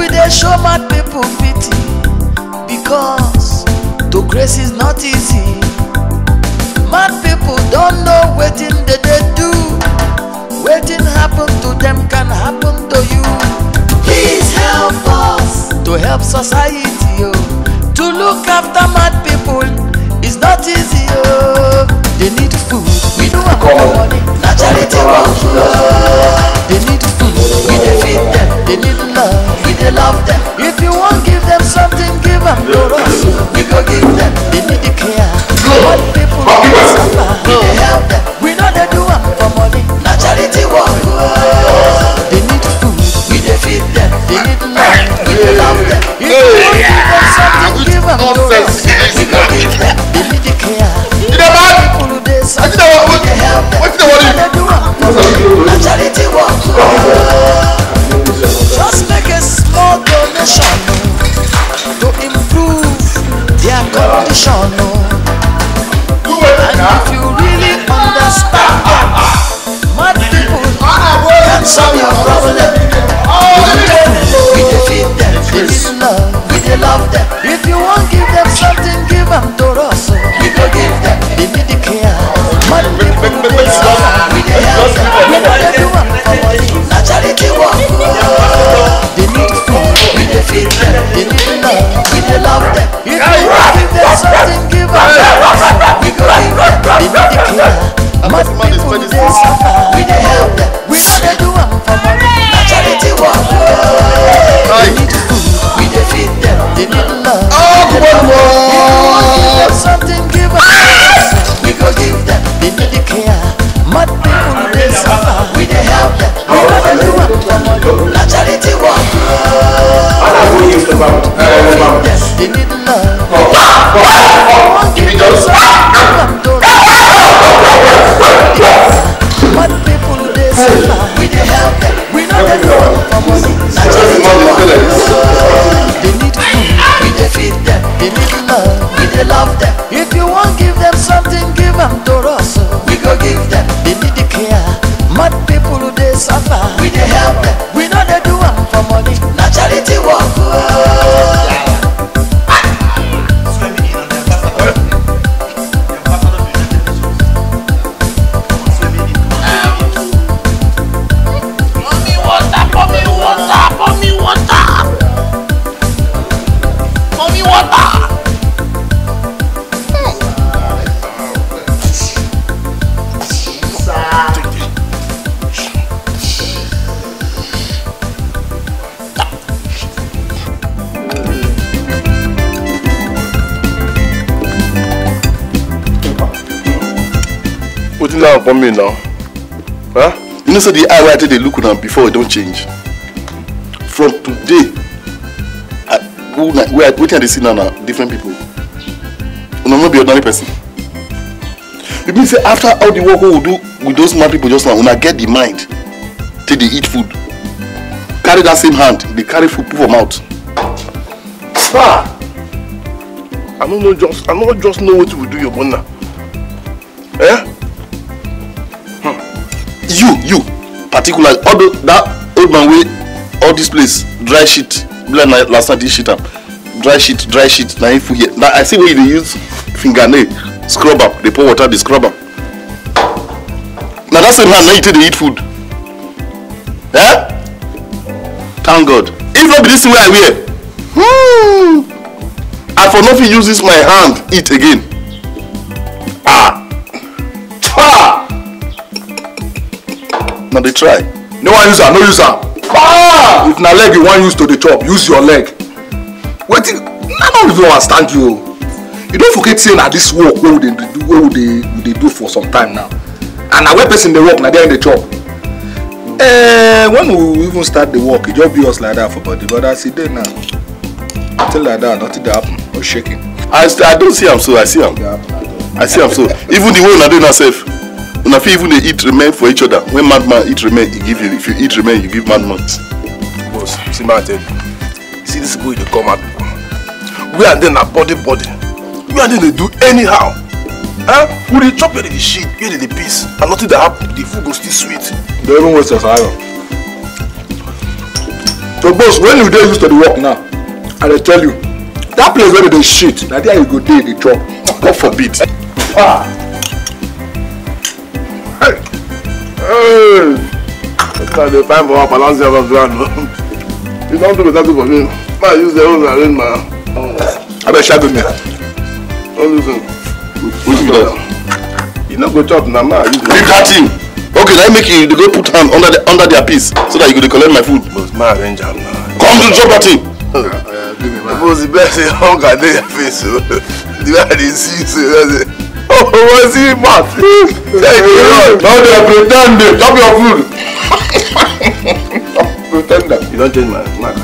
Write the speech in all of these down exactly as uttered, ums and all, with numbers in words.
we dey show mad people pity, because to grace is not easy. Mad people don't know wetin they dey do. Wetin happen to them can happen to you. Please help us to help society, oh. To look after mad people is not easy, oh. They need food, we don't have money. Na charity work, oh. They need food, we dey feed them. They need love, we dey love them. If you won't give them something, give them to us. We go give them. They need the care. Mad people dey suffer, we dey help them. We know they do am for money. Na charity work, oh. They need food, we dey feed them. They need love, we dey love them. If you won't give them something, give them to us. We go give them. They need the care. I did not want to help. What did I want? Charity work. Just make a small donation to improve their condition. And if you really understand that, mad people can solve your problem. We defeat them. They need love. We love them. If you want, give them something. Give them to us. We go give them. They need care. Mad people, we dey help them. We know they do am for money. Na charity work. They need food, we dey feed them. They need love, we dey love them. If you give them something, give them something. We go give them. They need the care. Mad people, we dey suffer. We dey help them. We know they do am for money. Na charity work. They need food, we dey feed them. They need love, we dey love them. If you give them something, give them. We go give them, they need the care. Mad people, they suffer, we dey help them. We know they do am for money. Na charity work. We give them, they need love. Give me those. Mad people, they suffer, we dey help them. We know they do am for money. Na charity work. They need food, we dey feed them. They need love, we dey love them. If you want, give them something, give them to us. We go give them. They need the care. Mad people who dey suffer, we dey help them. We know they do am for money. Na charity work. Upon me now, huh? You know, so the eye they look on them before it don't change. From today, I go like where what can they see now? Now different people. And I'm not be ordinary person. It means after all the work we will do with those mad people just now, when I get the mind, till they eat food, carry that same hand, they carry food put for mouth. Sir, I don't know just I don't just know what you will do your bona. Eh? You, you, particularly, all the, that old man way, all this place, dry shit, like last night this shit up, dry shit, dry shit, now if we, now I see where they use fingernail, scrub up, they pour water, they scrub up. Now that's the man, now you take they eat food. Eh? Thank God. If not this thing where I wear, hmm, I for nothing use this my hand, eat again. Now they try. No one use her, no use her. Ah! If na leg you want use to the chop, use your leg. Wait, none of you understand you. You don't forget saying that this work what would they do what would they, would they do for some time now. And now where person they work now they're in the chop. Uh, when we even start the work, it just be us like that for body, but I see there now. Nothing like that, nothing that happen. No shaking. I I don't see him so I see him. I see him so. Even the one I do not safe. When I feel even they eat remain for each other. When madman eat remain, he give you. If you eat remain, you give madman. Boss, see my thing. See this boy they come at people. We and then a body body. We and then they do anyhow. Huh? Who they chop you the shit, you the piece, and nothing that happen. The food goes still sweet. They even waste your time. So boss, when you dey used to the work now, and I tell you, that place where they shit, now there you go dey the chop. God forbid. Ah. Hey. Hey. I can't dey find for a balance of ground. You don't do that for me. I use the own arrange my. I bet shadow me. Don't listen. Who's that? You not go chop now, man. Leave that thing. Okay, let me make you go put hand under the, under their piece so that you could collect my food. But my arrange now. Come to drop that thing. Because the best hung at their face. The way they see you. Oh, what's he mad? Thank you. Now they pretend they drop your food. Pretend that. You don't change my mark.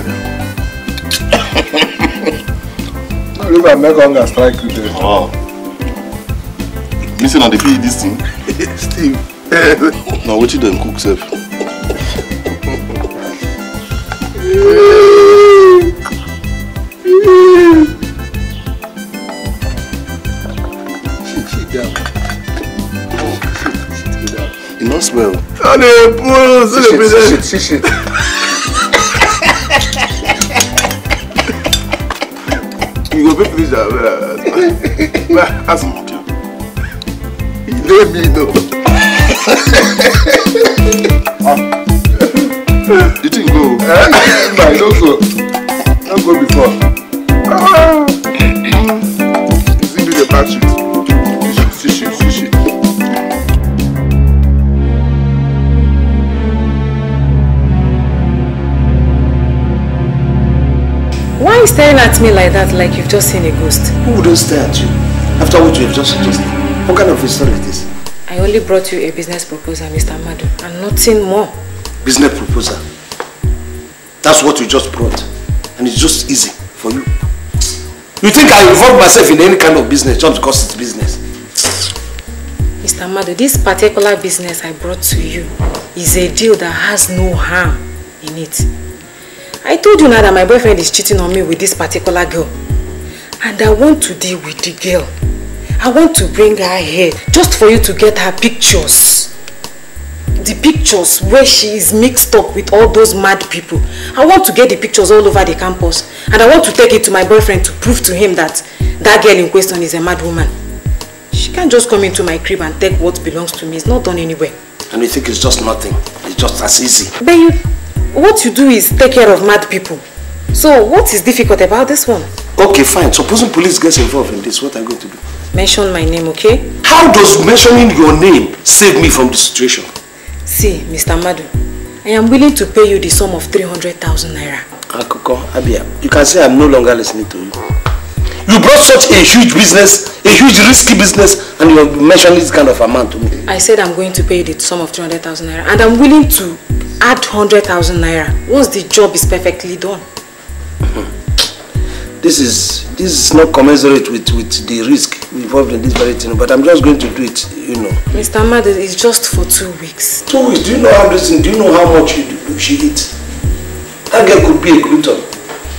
Now look at make hunger strike you there. Oh. Missing on the feed this thing. Steve. Now what you done cook self? It not smell. Shit, shit, shit, shit. You go finish that. Ask him. He let me know. Ah. You didn't go. Eh? No, you don't go. Don't go before. Ah. You see me the bad shit. See shit, see shit. Why are you staring at me like that, like you've just seen a ghost? Who wouldn't stare at you? After what you have just suggested. What kind of a story is this? I only brought you a business proposal, Mister Madu, and nothing more. Business proposal? That's what you just brought. And it's just easy for you. You think I involve myself in any kind of business just because it's business? Mister Madu, this particular business I brought to you is a deal that has no harm in it. I told you now that my boyfriend is cheating on me with this particular girl. And I want to deal with the girl. I want to bring her here just for you to get her pictures. The pictures where she is mixed up with all those mad people. I want to get the pictures all over the campus. And I want to take it to my boyfriend to prove to him that that girl in question is a mad woman. She can't just come into my crib and take what belongs to me. It's not done anywhere. And you think it's just nothing. It's just as easy. But you, what you do is take care of mad people. So what is difficult about this one? Okay, fine. Supposing police gets involved in this, what are you going to do? Mention my name, okay? How does mentioning your name save me from the situation? See, Mister Madu, I am willing to pay you the sum of three hundred thousand naira. Akoko, Abia, you can say I'm no longer listening to you. You brought such a huge business, a huge risky business, and you have mentioned this kind of amount to me. I said I'm going to pay you the sum of three hundred thousand naira, and I'm willing to add one hundred thousand naira once the job is perfectly done. This is this is not commensurate with, with the risk involved in this very thing, but I'm just going to do it, you know. Mister Madu, it's just for two weeks. Two weeks? Do you know how this thing? Do you know how much you do, she eats? That girl could be a glutton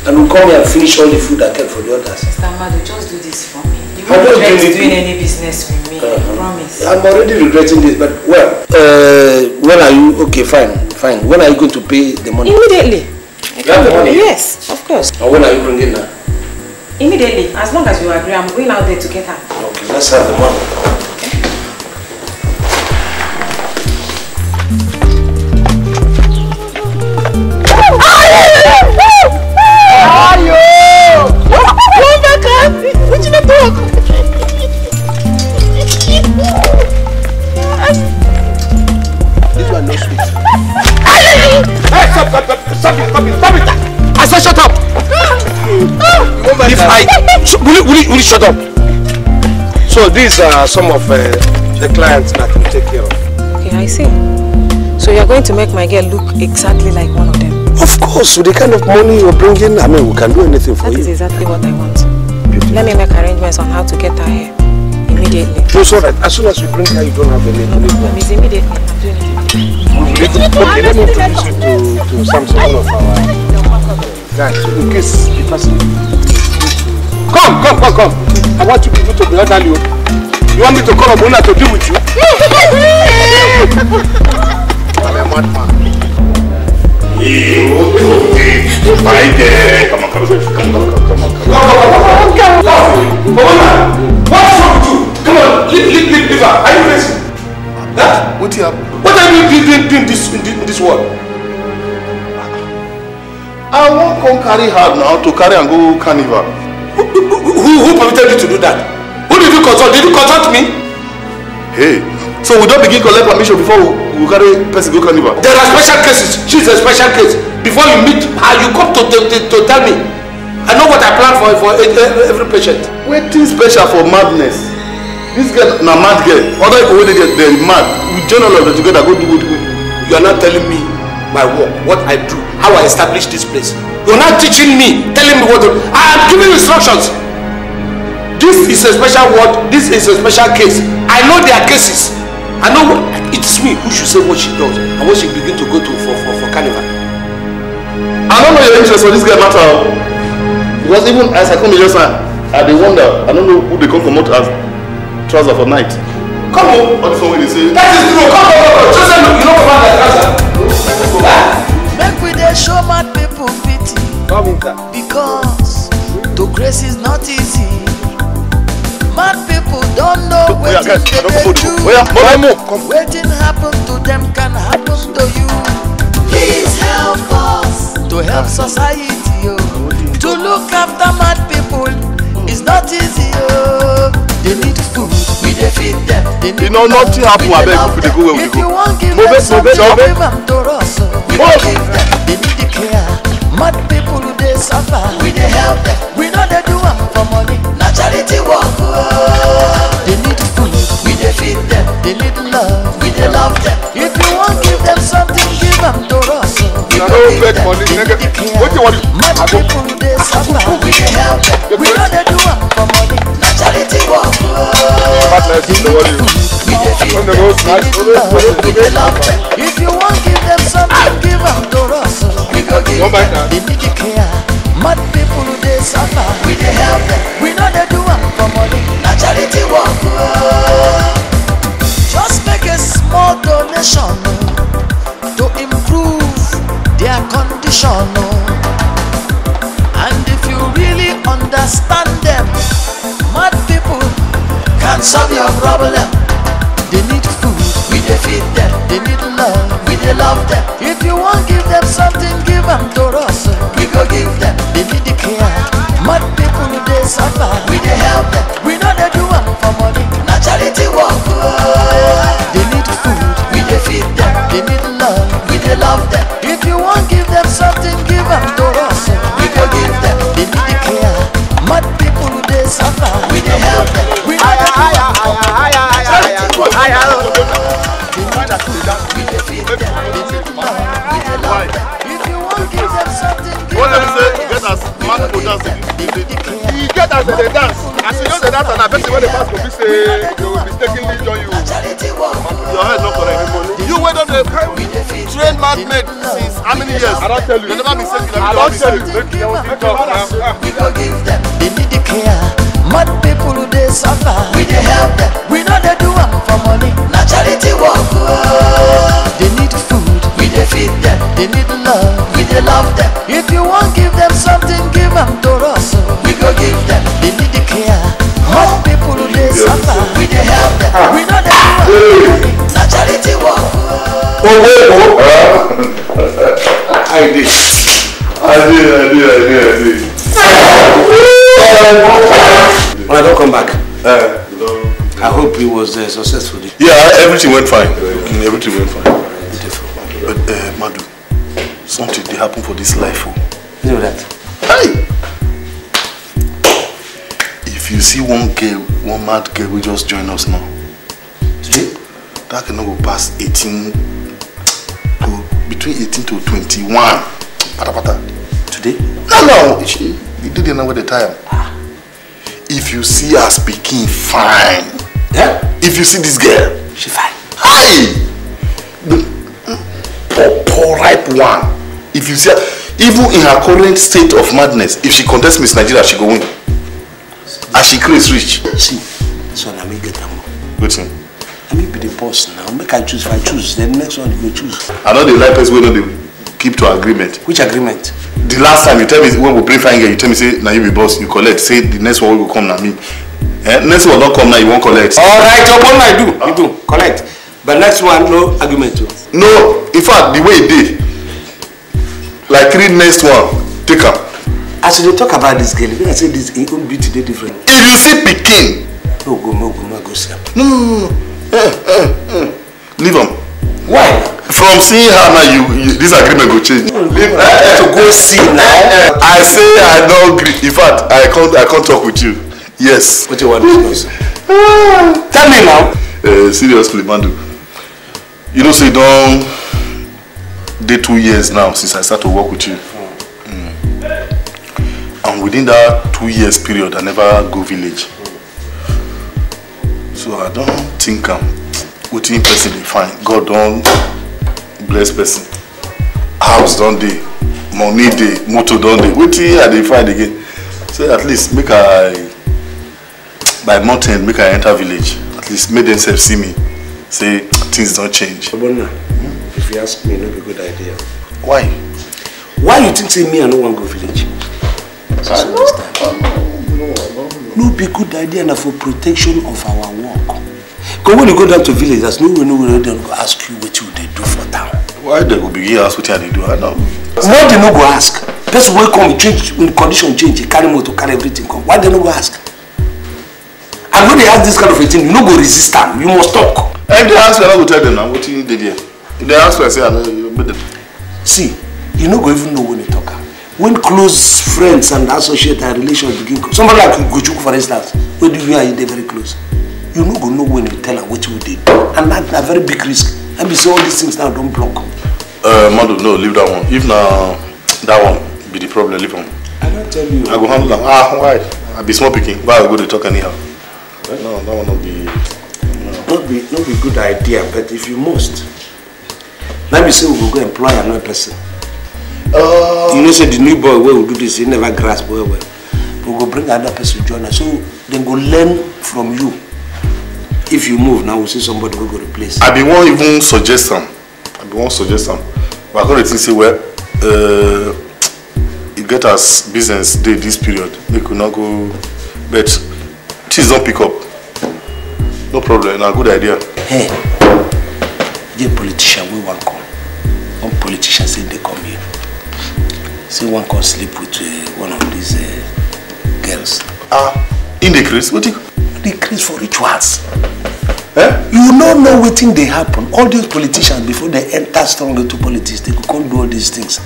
and will come here and finish all the food I kept for the others. Mister Madu, just do this for me. You won't regret doing any business with me, uh -huh. I promise. I'm already regretting this, but well, uh, when are you? Okay, fine, fine. When are you going to pay the money? Immediately. You have the money? Yes, of course. And when are you bringing her? Immediately, as long as you agree, I'm going out there to get her. Okay, let's have the money. This one no sweet. Hey, stop, stop, stop, stop it, stop it, stop it. I said shut up. If I will you, will you, will you shut up? So these are some of uh, the clients that we take care of. Okay, I see. So you're going to make my girl look exactly like one of them? Of course, with the kind of money you're bringing, I mean, we can do anything for you. That is exactly what I want. Beautiful. Let me make arrangements on how to get her here immediately. No, so that as soon as you bring her, you don't have any money. No, it's immediately. I'm doing it. Okay, let me introduce you to, to Samson, one of our guys, in case the person. Come, come, come, come. I want you people to be orderly. You want me to call Abuna to deal with you? I'm a madman. Why? What are you doing, doing this, in this world? I won't come carry her now to carry and go carnival. Who, who, who permitted you to do that? Who did you consult? Did you consult me? Hey, so we don't begin to collect permission before we carry person go carnival? There are special cases. She's a special case. Before you meet her, you come to, to, to, to tell me. I know what I plan for, for every patient. Waiting special for madness. This girl, na mad girl. Other people when they get they're mad. We journal all together, go do good. You are not telling me my work, what I do, how I establish this place. You are not teaching me, telling me what to do. I am giving instructions. This is a special word, this is a special case. I know there are cases. I know what, it's me who should say what she does and what she begin to go to for, for, for carnival. I don't know your interest for this girl matter. Because even as I come here, I they wonder, I don't know who they come from what as. Trouser for night. Come on. What is the way they say? That is true. Come on, come on. Just say no. You don't command that trouser. Make we dey show mad people pity. Come in, car. Because to grace is not easy. Mad people don't know where they do. Waiting happen to them can happen to you. Please help us to help society. Oh. To look after mad people is not easy. Oh. They need food, we dey feed them. You know, nothing happen, I beg you, they go where we go. Move it, move it, move it. We dey give them, they need the care. Mad people who dey suffer, we dey help them. We know they do am for money, na charity work. They need food, we dey feed them. They need love, we dey love them. If you want give them something, give them to us. We no beg money, nigga. What you want? Mad people who dey suffer, we dey help them. We know they do am for money. Charity work. If you want give them something, give them to us. We go give them. They need the care. Mad people who they suffer, we they help them. We know they do them for money. Na charity work. Just make a small donation to improve their condition. And if you really understand them, mad people can solve your problem. They need food, we dey feed them. They need love, we dey love them. If you want give them something, give them to us. We go give them. They need the care. Mad people who dey suffer, we dey help them. We know they do them for money. Na charity work. They need food, we dey feed them. They need love, we dey love them. If you want give them something, give them to us. We go give them. They need the care. Mad people who dey suffer, we dey help them. We know they do them for money. Na charity work. If you want give them something, give them to us. We go give them. You get as they dance. As you know they dance, and I bet you when they pass go be say you mistakenly join you. Your head not correct. You wait on the train mad men since how many years? I don't tell you. You never been mistaken. I don't tell you. We go give them. They need the care. Mad people who they suffer, we they help them. We know they do them for money. Na charity work. They need food, we they feed them. They need love, we they love them. If you want give them something, give them to us. We go give them. They need the care. Mad people who they suffer, we they help them. We know they do them for money. Na charity work. Oh, wait, oh, uh, I did. I did, I did, I did, I did. When I don't come back, uh, I hope it was uh, successful. Yeah, everything went fine. Okay, everything went fine. Beautiful. But uh, Madu, something did happen for this life. Oh. You know that. Hey! If you see one girl, one mad girl, will just join us now. See? That cannot go past eighteen to between eighteen to twenty-one. Pata pata. Today? No, no. She didn't know the time. Ah. If you see her speaking, fine. Yeah? If you see this girl, she fine. Hi! The poor, poor ripe one. If you see her, even in her current state of madness, if she contests Miss Nigeria, she go win. And she creates rich. See, so now we get her more. Good thing. I may be the boss now. Make her choose. If I choose, then the next one you go choose. I know the lightest way, no, they keep to agreement. Which agreement? The last time you tell me when we play fine girl, you tell me say now you be boss, you collect. Say the next one will come now me. Eh? Next one will not come now, you won't collect. All right, what will I do? You do collect. But next one, no argument. No, in fact, the way it did, like three next one, take up. As you talk about this girl, when I say this, it won't be today different. If you see Pekin, no go, no go, no go, sir. No, no, no, no. Leave him. Why? From seeing her now, you, you this agreement will change. No, leave her to go see now. I say I don't agree. In fact, I can't, I can't talk with you. Yes. What do you want to say? Tell me now. Uh, seriously, Mandu. You know, say so don't. Day two years now since I started to work with you. And within that two years period, I never go village. So I don't think I'm putting person in fine. God don't bless person. House don't they, money they, motor don't they. What I they find again? So at least make I by mountain make I enter village. At least make themselves see me. Say things don't change. Hmm? If you ask me, not a good idea. Why? Why you think say me and no one go village? I understand. No be good idea na for protection of our work. Because when you go down to village, there's no way no way they go ask you what you they do for town. Why they go begin ask what they do? I know. Why they no go ask? Person will come change when condition change, you carry motor, carry everything come. Why they no go ask? And when they ask this kind of a thing, you no go resist them. You must talk. If they ask you, I will tell them now what you did here. If they ask you, I say I know better. See, you no go even know when you talk. When close friends and associates and relations begin, somebody like Gochuk, for instance, where you and you are very close, you no go know when you tell her what you did, and that's a very big risk. And besides, all these things now don't block. Uh, Madu, no, leave that one. If now that one be the problem, leave one. I don't tell you. I go handle them. Ah, why? I be small picking. Why I go to talk anyhow? Right? No, that one not be. No. Not be, not be good idea. But if you must, let me say we will go employ another person. Uh, you know, say the new boy where we do this, he never grasp well well. We go bring another person to join us, so they go learn from you. If you move now, we see somebody will go replace. I be one even suggest them. I be one suggest them. But I go to think say well, uh, it get us business day this period. They could not go, but things don't pick up. No problem. Now good idea. Hey, the politician we want come. One politician said they come here. Say one can sleep with uh, one of these uh, girls. Ah, in the crease? What do you... The crease for rituals. Eh? You don't know what thing they happen. All these politicians, before they enter strongly to politics, they could do all these things.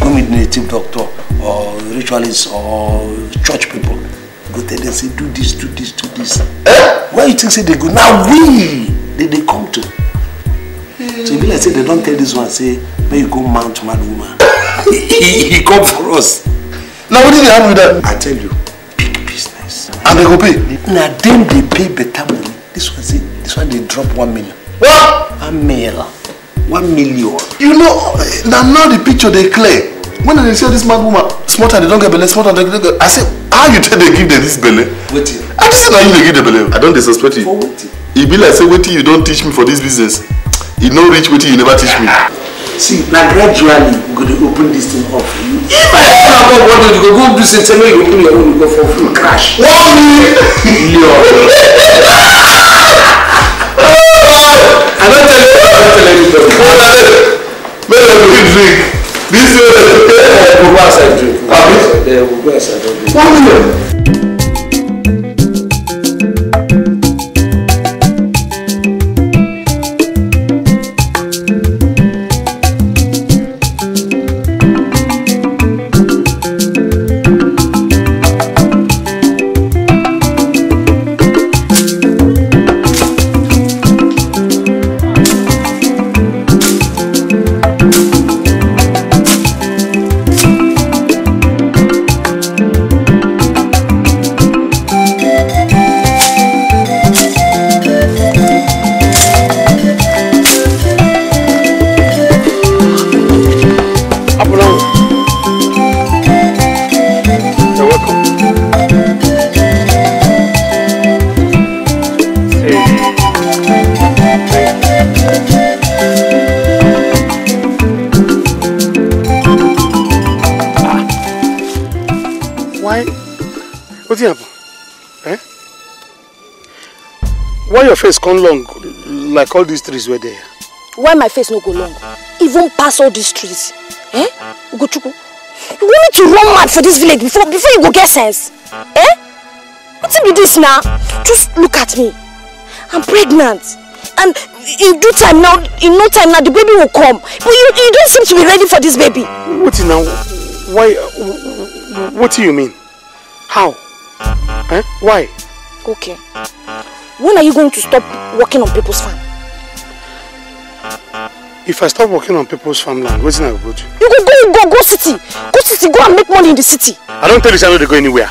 Go meet native doctor, or ritualists, or church people. Go there and say, do this, do this, do this. Eh? Why you think say they go? Now we, they, they come to. So if like say they don't tell this one, say, may you go mount mad woman. He, he come for us. Now what did they have with that? I tell you, big business. And they go pay? Now then they pay better money. This one say, this one they drop one million. What? One million. One million. You know, now now the picture they clear. When they see this mad woman, small time they don't get belly, small time they don't get. I say, how you tell they give them this belly? What you? I just say now you they give them belly. I don't they suspect you. For what? It be like say, wait till you don't teach me for this business. You no reach with you, you never teach me. See, now gradually, we're going to open this thing up for you. If I don't know what you go, go do something, you go do your own, you go for a full crash. One minute! I don't tell you, I don't tell anybody. What I tell you? Make them drink. This way, we'll go outside drink. We'll go outside drink. One minute! Why your face come long like all these trees were there. Why my face no go long? Even pass all these trees. Eh? Ugochukwu, you want me to run mad for this village before before you go get sense? Eh? What's be this now? Just look at me. I'm pregnant. And in due time now, in no time now, the baby will come. But you, you don't seem to be ready for this baby. What now? Why? What do you mean? How? Eh? Why? Okay. When are you going to stop working on people's farm? If I stop working on people's farmland, what's going to go to? You go, go, go, go city. Go city, go and make money in the city. I don't tell you I know they go anywhere.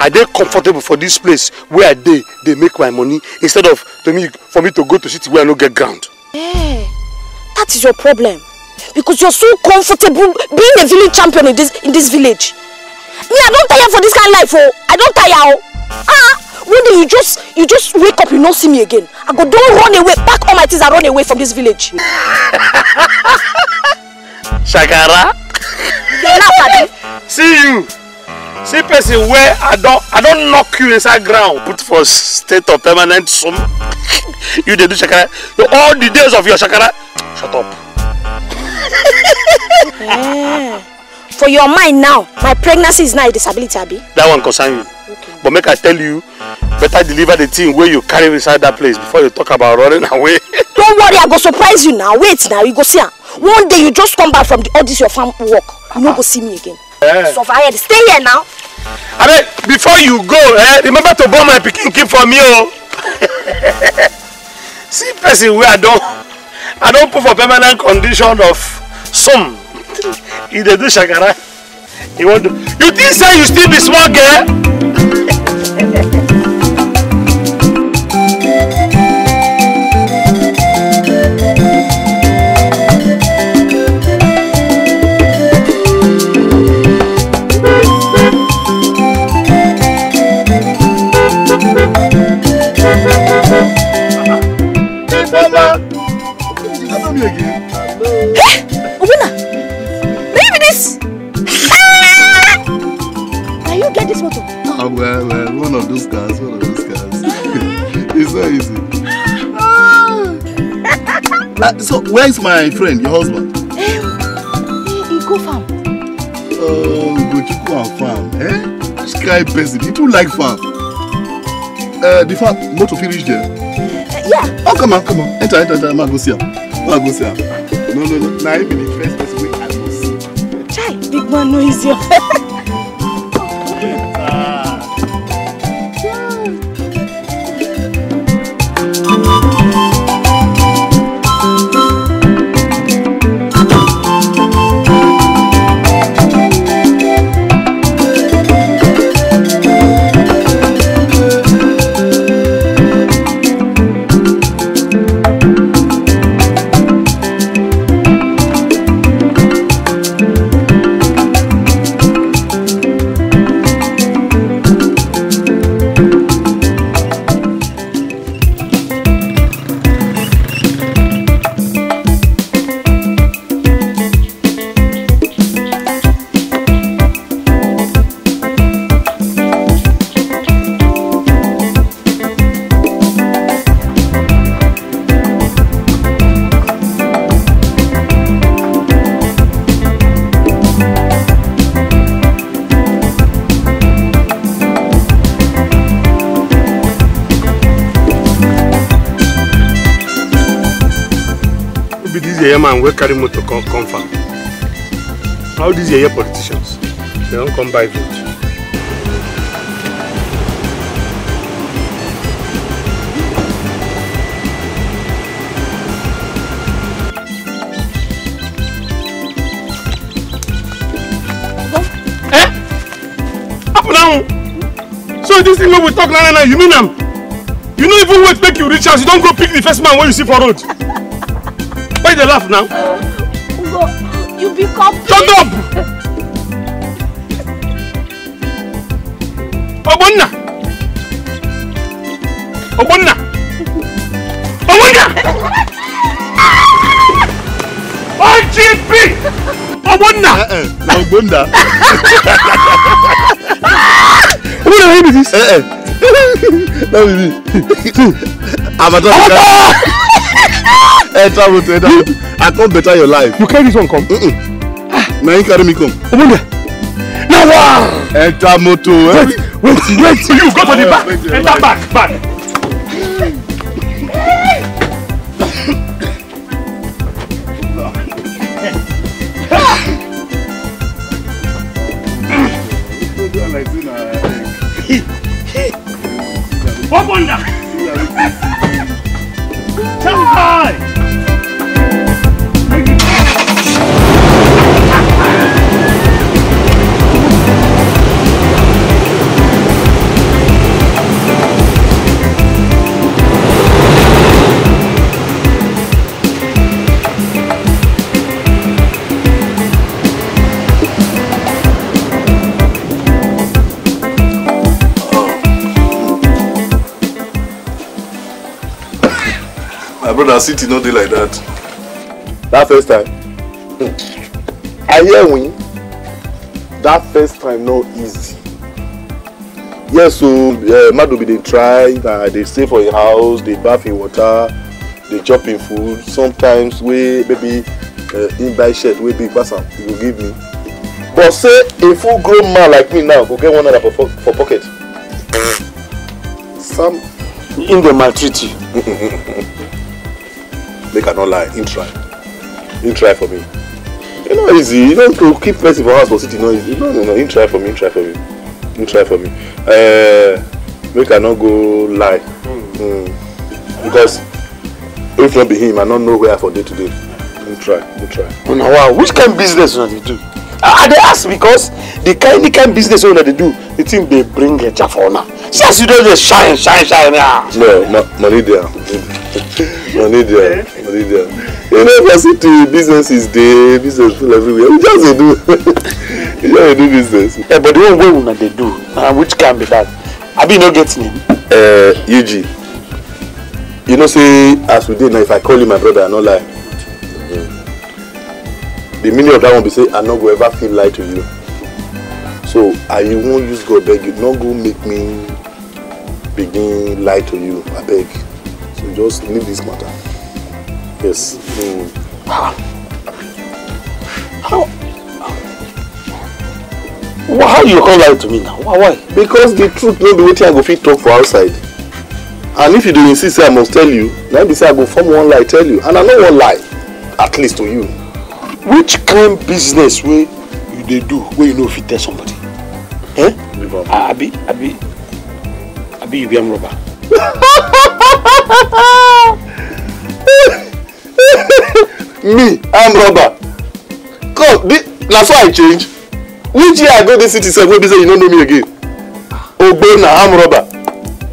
Are they comfortable for this place where they they make my money instead of to me for me to go to city where I no get ground? Yeah, that is your problem because you're so comfortable being a village champion in this in this village. Me, I don't tire for this kind of life. Oh, I don't tire. Ah, one day you just you just wake up, you don't see me again. I go don't run away, pack all my things and run away from this village. Shakara, see you. See person where I don't I don't knock you inside ground. Put for state of permanent sum. You they do shakara. All the days of your shakara. Shut up. Yeah. For your mind now, my pregnancy is not a disability, Abi. That one concerns you. Okay. But make I tell you, better deliver the thing where you carry inside that place before you talk about running away. Don't worry, I go surprise you now. Wait now, you go see her. One day you just come back from the all this your farm work. You no go see me again. Yeah. So I had to stay here now. I mean, before you go, eh, remember to borrow my picking keep for me, oh. See, person, where I don't, I don't put for permanent condition of some. If they do shakara, you want to. You think say you still be small, girl? Well, well, one of those cars, one of those cars. It's so easy. uh, so, where is my friend, your husband? Hey, he go farm. Oh, go to go and farm, eh? This guy person, he too like farm. Uh, the farm, motor finish there. Uh, yeah. Oh, come on, come on, enter, enter, enter. I'm gonna go see him. I'm gonna go see him. No, no, no. Now nah, he be the first person we can go see. Try, big man, no easier. Man will carry motor come come farm. How these here politicians? They don't come by vote. Eh? Up now. So this thing when we talk now, now you mean am? You know even wait make you reach house. You don't go pick the first man when you see for road. Why they laugh now? Uh, you become. Shut up! Obonna! Obonna! Obonna! O G P! Obonna! Uh-uh. Now Obonna. What are you doing? Uh-uh. Now we. I'm a doctor. I travel to Eda. I can't better your life. You carry this one come? Mm -mm. Ah. Now you carry me come. Now what? Enter motor. Wait, wait, wait. You go to the back. Enter back, back. Open that! Time! Brother, city not day like that. That first time, I hear we. That first time not easy. Yes, so uh, Madobi they try. Uh, they stay for a house. They bath in water. They chop in food. Sometimes we maybe uh, in buy shirt we big person. You will give me. But say a full grown man like me now go get one another for for pocket. Some in the maltreat you. They cannot lie, in try. In try for me. It's not easy. You don't to keep person for house for city, not easy. No, no, no. In try for me, in try for me. In try for me. Uh, we cannot go lie. Mm. Mm. Because if not be him, I don't know where for day to day. In try, in try. Oh, no, wow, which kind of business do they do? Uh, they ask because the kind the kind of business that they do, the thing they bring a chafona. Since you don't just shine, shine, shine. Ah. No, money there. Money there. Money there. You know, for city, business is there, business full everywhere. We just do. You just do business. Yeah, but the only way they do, uh, which can be that. I be not getting him. Uh, U G. You know, say, as we did now, if I call you my brother, I no lie. Mm-hmm. The meaning of that one be say, I no go ever feel lie to you. So I won't use God beg you. Not go make me begin lie to you. I beg. So just leave this matter. Yes. Mm. How? How? How you come lie to me now? Why? Because the truth no be wetin I go fit talk for outside. And if you do insist, I must tell you. Now be say I go form one lie, tell you, and I no wan lie. At least to you. Which kind business way you dey do? Where you know if you tell somebody? Eh? Abi, Abi, Abi, you be am robber. Me, I'm robber. Come, that's why I change. Which year I go this city, so maybe say you don't know me again. Obey now, I'm robber.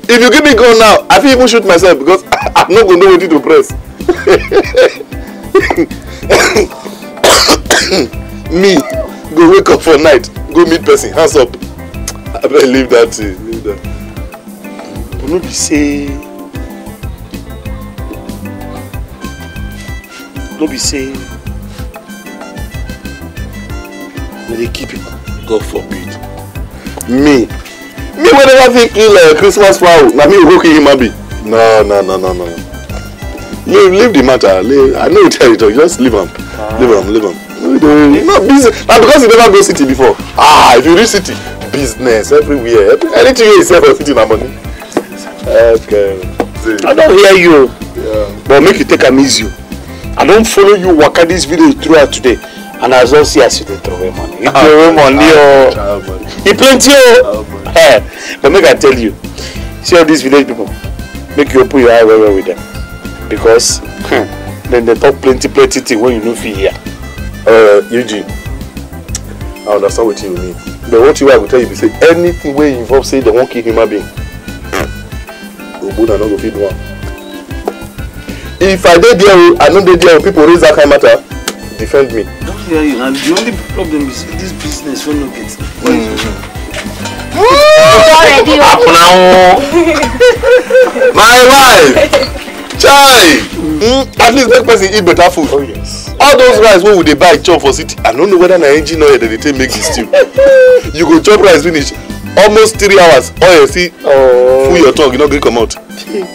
If you give me gun now, I feel even shoot myself because I'm not gonna know what to press. Me, go wake up for night, go meet person, hands up. I better leave that to you. Leave that. Nobody say. Nobody say. May they keep it. God forbid. Me. Me whenever they kill like a Christmas fowl, now me will go kill him abi. No, no, no, no, no. Leave, leave the matter. Leave. I know you tell you. Just leave him. Ah. Leave him. Leave him. Leave him. Not busy. Now because you never go city before. Ah, if you reach city, business everywhere. Anything you sell for city, na money. Okay. I don't hear you. Yeah. But make you take am easy. I don't follow you waka this video throughout today. And I just see as you dey throw away money. You throw away money or you plenty oh. But make I tell you, see all these village people, make you open your eye well well with them. Because hmm, then they talk plenty plenty thing when you no fit hear. Uh Eugene. I understand what you mean. But what you I will tell you be say anything where you involve say they won't kill human being. If I did deal, I know they deal with people raise that kind of matter, defend me. Don't hear you, and the only problem is this business will not get. Already up now. My wife, chai. Mm, at least make person eat better food. Oh yes. All those rice, what would they buy chop for city? I don't know whether an engine oil that they take make this stew. You go chop rice finish. almost three hours. Oh, you see, oh. Fool your tongue, you know, Greek come out.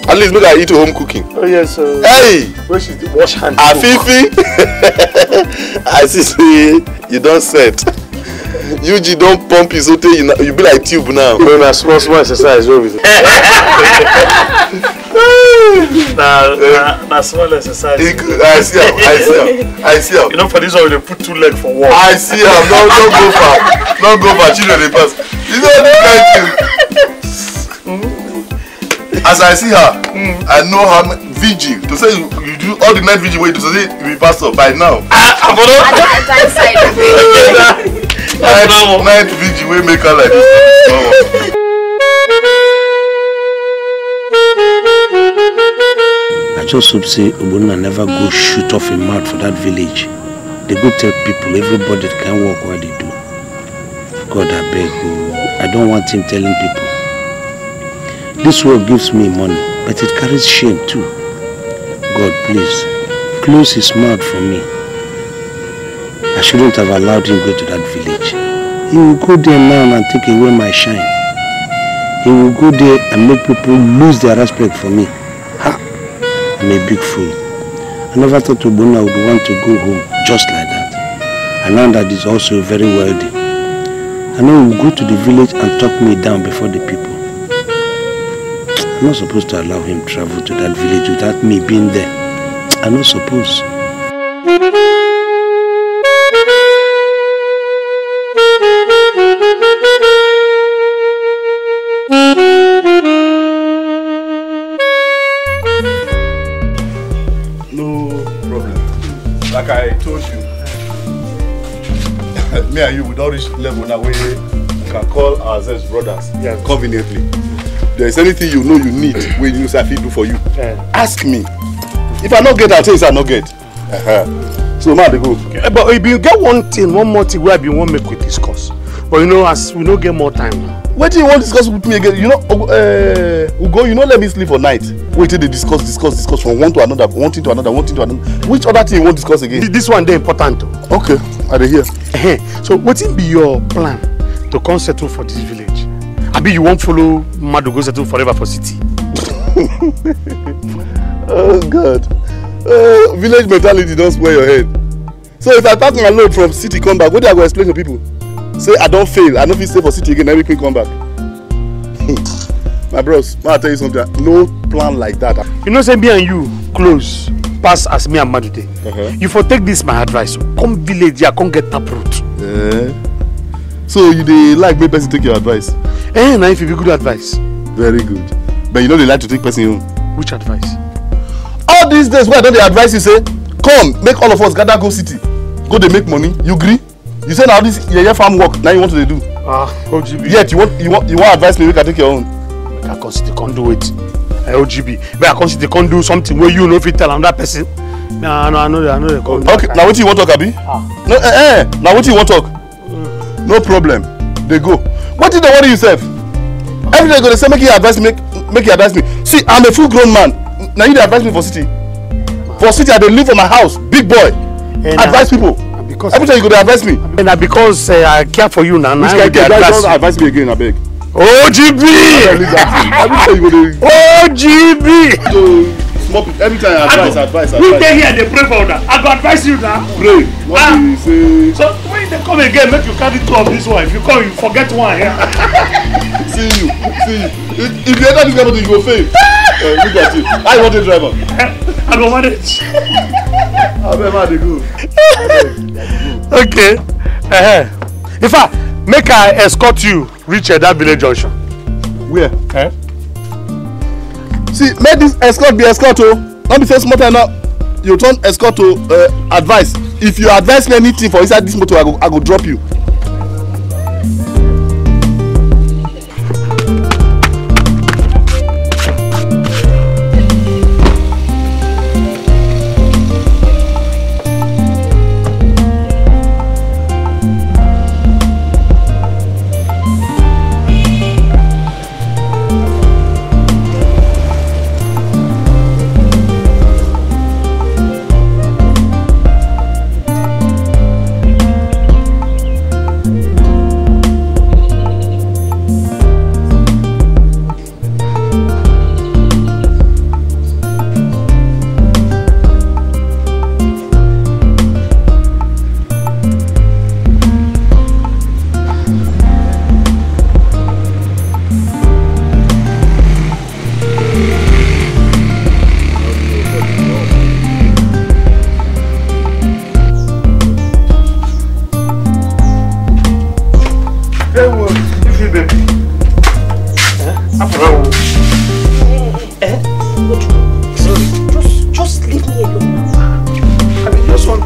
At least make I eat home cooking. Oh, yes, sir. Hey! Which is the wash hand. Afifi! I see, you don't set. U G don't pump it, so you, you be like tube now. When I small, small exercise, you with Nah, nah, nah, small exercise. I see him, I see him, I see him. You know, for this one, they put two legs for one. I see him, don't, don't go far. Don't go far, children, they pass. You know, they can't do. As I see her, mm. I know her vigil. To say you, you do all the night vigil, wait, to say you pass up by now. I, I don't have time side. Night, night vigil will make her like this. I just hope say Ogbonna never go shoot off a mouth for that village. They go tell people everybody can work what they do. God, I beg you. I don't want him telling people. This world gives me money, but it carries shame too. God, please, close his mouth for me. I shouldn't have allowed him to go to that village. He will go there now and take away my shine. He will go there and make people lose their respect for me. Ha! I'm a big fool. I never thought Ogbonna would want to go home just like that. And now that is also very wealthy. I know he will go to the village and talk me down before the people. I'm not supposed to allow him to travel to that village without me being there. I'm not supposed. You with all this level now we can call ourselves brothers, yes. Conveniently. If there is anything you know you need, we use I do for you. Yeah. Ask me. If I not get that things I not get. Uh -huh. So now they go. Okay. But if you get one thing, one more thing where we won't make we discuss. But you know, as we don't get more time. What do you want to discuss with me again? You know, uh, Ugo, you know, let me sleep for night. Wait till they discuss, discuss, discuss from one to another, one thing to another, one thing to another. Which other thing you won't discuss again? This one, they're important. Okay, are they here? Hey, so what will be your plan to come settle for this village? I mean, you won't follow Madu go settle forever for city. Oh, God. Uh, village mentality don't spoil your head. So if I pass my load from city, come back, what do I go explain to people? Say I don't fail, I don't feel safe for city again, everything come back. My bros, I'll tell you something, no plan like that. You know, say me and you, close, pass as me and Madude. Uh -huh. You for take this, my advice, come village here, come get taproot. Yeah. So you they like me person take your advice? Eh, now if you be good advice. Very good. But you know they like to take person home. Which advice? All these days, why don't they advise you say, come, make all of us gather, go city. Go they make money, you agree? You said now this your farm work, now you want to do. Ah, O G B. Yet you want you want you want advice me we can take your own. I consider can't do it. Uh, O G B. But I consider can't do something where you know if you tell another person. Nah, no, I know I know they can't do. Okay, now what you want talk, Abi? Ah. No, eh, eh. Now what you want talk? Mm. No problem. They go. What did they worry yourself? Every day go they say make you advise me, make make you advise me. See, I'm a full grown man. Now you they advise me for city. For city I don't live for my house, big boy. Hey, advise nah. people. Every time you go to advise me. And uh, because uh, I care for you now, now you advise me. Don't advise me again, I beg. O G B! Every time you go to O G B! So, small, every time I advise, I advise, I advise. We stay here and they pray for that. I go advise you now. Pray. What ah. do you say? So, when they come again, make you carry two of this one. If you come, you forget one here. Yeah. See you. See you. If, if you enter this company, you go fail. Uh, look at you. I want a driver. I go manage. Okay. Uh-huh. In fact, make I escort you reach uh, that village junction. Where? Eh? See, make this escort be escort. Oh, don't be first motor now. You turn escort to uh, advice. If you advise me anything for inside this motor, I go, I go drop you.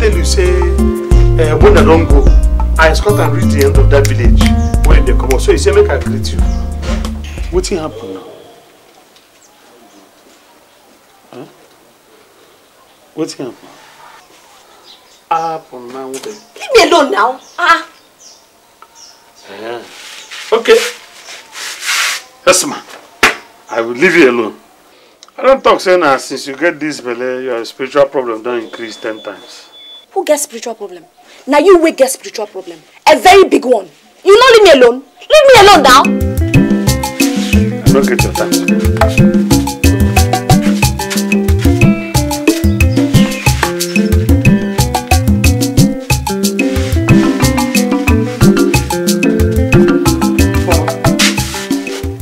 tell you, say, uh, when I don't go, I escort and reach the end of that village where they come. So you say, make I greet you. What happened now? Huh? What happened? Happened now? Leave me alone now. Ah. Yeah. Okay. Yes, ma'am. I will leave you alone. I don't talk so now. Since you get this belay, your spiritual problem don't increase ten times. Who gets spiritual problem? Now you will get spiritual problem. A very big one. You don't leave me alone. Leave me alone now. I don't get your time.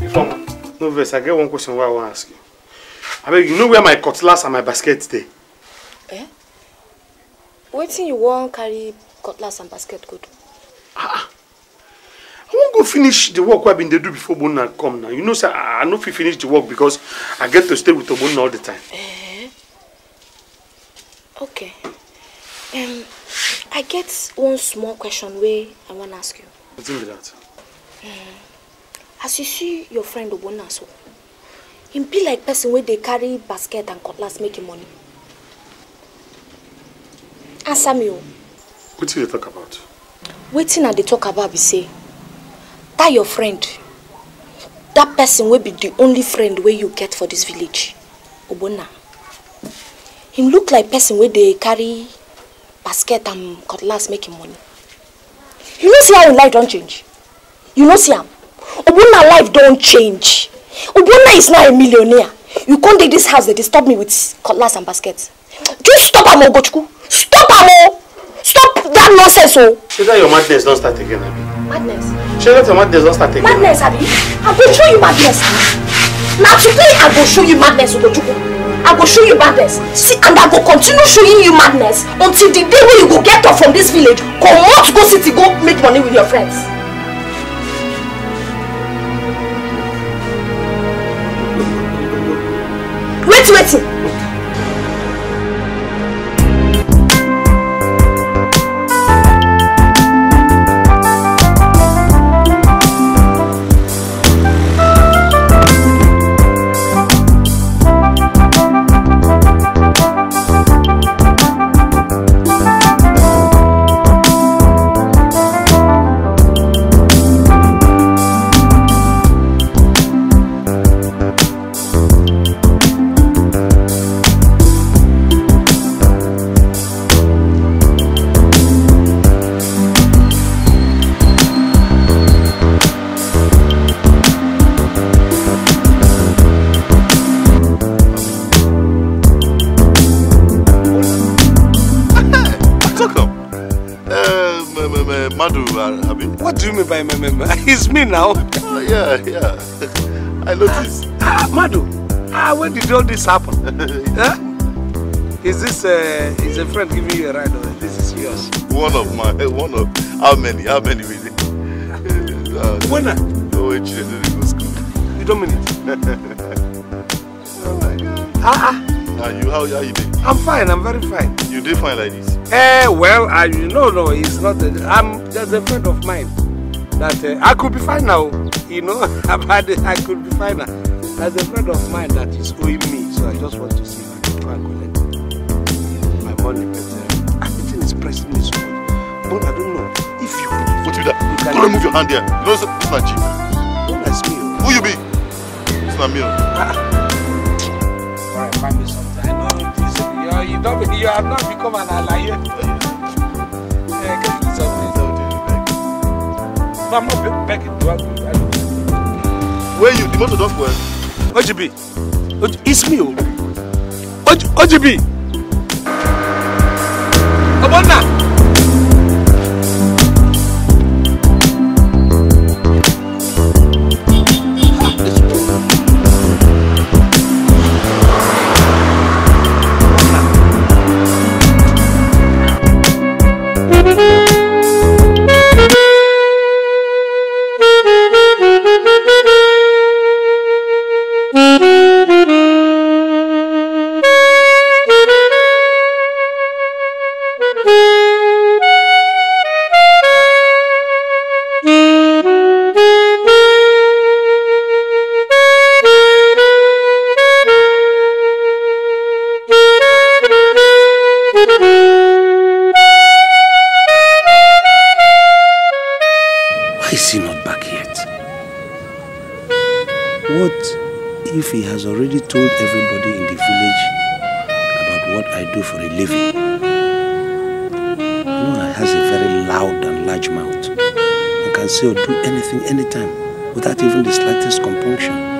Informer. Informer. No verse, I get one question why I want to ask you. I mean, you know where my cutlass and my basket stay? Eh? Waiting you won't carry cutlass and basket go do? Ah, I won't go finish the work I've been to do before Obonna come now. You know, sir, I, I know if you finish the work because I get to stay with Obonna all the time. Eh? Okay. Um, I get one small question where I want to ask you. What's in that? Mm. As you see your friend Obonna so, he be like person where they carry basket and cutlass making money. Answer me. What do they talk about? Waiting and they talk about, we say, that your friend, that person will be the only friend where you get for this village, Obonna. He look like person where they carry basket and cutlass making money. You know see how his life don't change. You know see how Obonna life don't change. Obonna is now a millionaire. You can't take this house, they disturb me with cutlass and baskets. Just stop, Amo Gochuku. Stop, Amo. Stop that nonsense, oh. Should that your madness don't start again, Abby? Madness? Should that your madness don't start again? Madness, Abby? I'm going to show you madness. Now today, I'm going to show you madness, Gochuku. I'm going to show you madness. See, and I'm going to continue showing you madness until the day when you go get off from this village, come out, go city, go make money with your friends. Wait, wait. It's me now. Oh, yeah, yeah. I noticed. Ah, ah, Madu, ah, when did all this happen? Huh? Is this uh, is a friend giving you a ride? Or this is yours. One of my, one of how many? How many really? uh, when? Oh, it didn't go school. You don't mean it. Oh my God. Ah ah. Are you how, how you doing? I'm fine. I'm very fine. You did fine like this. Eh, well, I you know no, it's not. A, I'm just a friend of mine. That uh, I could be fine now, you know, about it, I could be fine now. There's a friend of mine that is owing me, so I just want to see if I can collect my money, but uh, everything is pressing me so much. But I don't know if you... What you do? Don't move your hand there. You know, it's not cheap. Don't ask me. Who you be? It's not me. Alright, find me something. I know it is. You, don't, you have not become an ally yet. Yeah, get me something. I'm not begging to help you. Where you? The motor don't work. O G B. It's me. O G B. Come on now. Woo! if he has already told everybody in the village about what I do for a living? Nora has a very loud and large mouth. I can say or do anything, anytime, without even the slightest compunction.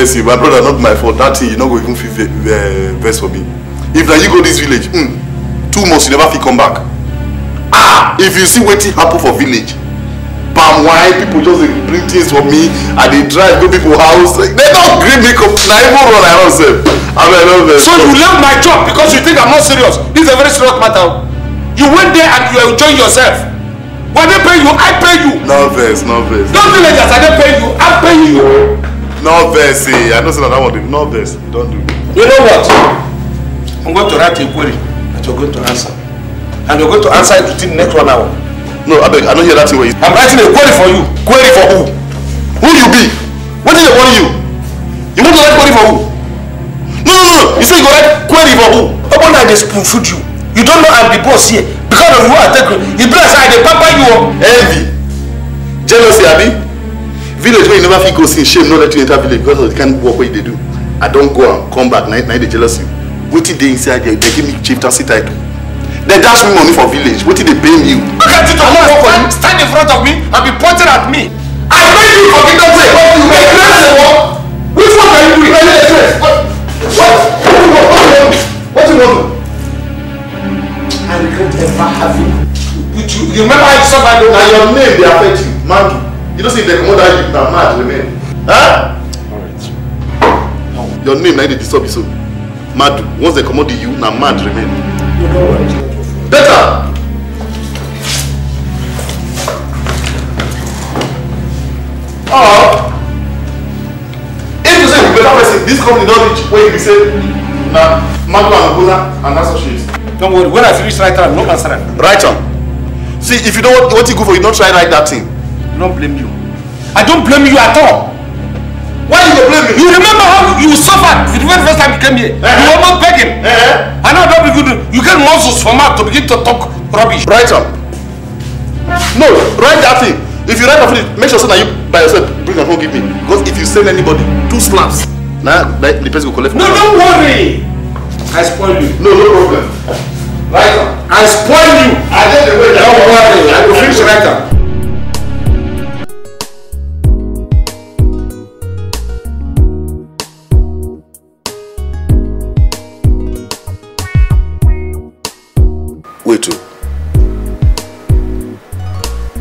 See, my brother, not my fault. That thing, you know, go even feel uh, best for me. If now you go this village, mm, two months you never feel come back. Ah, if you see what happen for village, palm wine people just like, bring things for me and they drive go people's house. Like, they don't green me up. Now even run around myself. I mean, so you left my job because you think I'm not serious. This is a very serious matter. You went there and you enjoy yourself. When they pay you, I pay you. No verse, no verse. Don't do like that. I don't pay you. I pay you. No verse, eh? I don't say that I want to do. No verse, don't do it. You know what? I'm going to write a query that you're going to answer. And you're going to answer it within the next one hour. No, I beg, I don't hear that thing where you... I'm writing a query for you. Query for who? Who you be? What did they want you? You want to write query for who? No, no, no, you say you write query for who? I wonder they spoon food you. You don't know I'm the boss here. Because of who I take you. You bless I they pamper you up. Envy. Jealousy, Abby. Village where you never feel go see shame, not let you enter village because of the kind of work they do. I don't go and come back night, night they jealous you. What did they inside there? They give me chieftaincy title. They dash me money for village. What did they pay me? Look at it, I'm not for you. Stand in front of me and be pointing at me. I beg you for kingdom's sake. What you make? Which one are you doing? What? What? What do you want? I regret ever having you. You remember somebody now your name they affect you, Mandu. You don't see the commander you are mad, remain. Huh? Alright. No. Your name, I did disturb you so. Mad. Once they command you, now mad, remain. Alright. Better! Oh! If you say you better person, this company don't reach where you be saying, nah, Madu and Guna and associates. Don't worry, when I finish right on, no answer. Right on. See, if you don't want what you go for, you don't try right that thing. I don't blame you. I don't blame you at all. Why do you blame me? You remember how you suffered the very first time you came here? Uh-huh. You were not begging. Uh-huh. I know that you do. You get muscles for mouth to begin to talk rubbish. Write up. No, write that thing. If you write up, make sure so that you by yourself bring and home give me. Because if you send anybody two slaps, now nah, the person will collect. No, me. Don't worry. I spoil you. No, no problem. Write up. I spoil you. I did the way. Don't worry. I will finish write up.